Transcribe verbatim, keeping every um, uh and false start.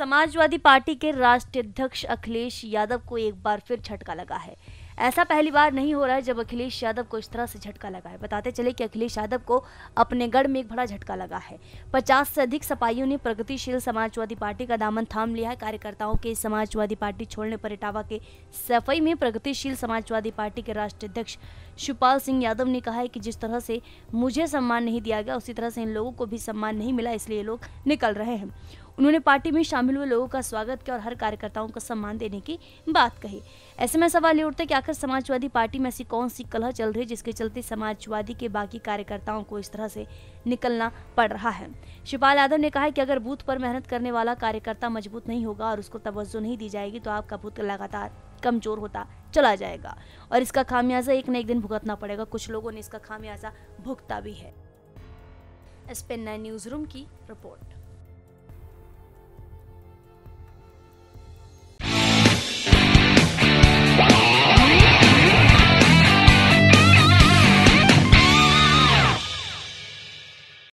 Samajwadi party के राष्ट्रीय अध्यक्ष अखिलेश यादव को एक बार फिर झटका लगा है। ऐसा पहली बार नहीं हो रहा है जब अखिलेश यादव को इस तरह से झटका लगा है। बताते चले कि अखिलेश यादव को अपने गढ़ में एक बड़ा झटका लगा है। पचास से अधिक सपाहियों ने प्रगतिशील समाजवादी पार्टी का दामन थाम लिया है। कार्यकर्ताओं के समाजवादी पार्टी छोड़ने पर इटावा के सफाई में प्रगतिशील समाजवादी पार्टी के राष्ट्रीय अध्यक्ष शिवपाल सिंह यादव ने कहा है कि जिस तरह से मुझे सम्मान नहीं दिया गया, उसी तरह से इन लोगों को भी सम्मान नहीं मिला, इसलिए लोग निकल रहे हैं। उन्होंने पार्टी में शामिल हुए लोगों का स्वागत किया और हर कार्यकर्ताओं को सम्मान देने की बात कही। ऐसे में सवाल ये उठता है कि आखिर समाजवादी पार्टी में ऐसी कौन सी कलह चल रही है जिसके चलते समाजवादी के बाकी कार्यकर्ताओं को इस तरह से निकलना पड़ रहा है। शिवपाल यादव ने कहा है कि अगर बूथ पर मेहनत करने वाला कार्यकर्ता मजबूत नहीं होगा और उसको तवज्जो नहीं दी जाएगी तो आपका बूथ लगातार कमजोर होता चला जाएगा और इसका खामियाजा एक न एक दिन भुगतना पड़ेगा। कुछ लोगों ने इसका खामियाजा भुगता भी है। S P N news room की रिपोर्ट।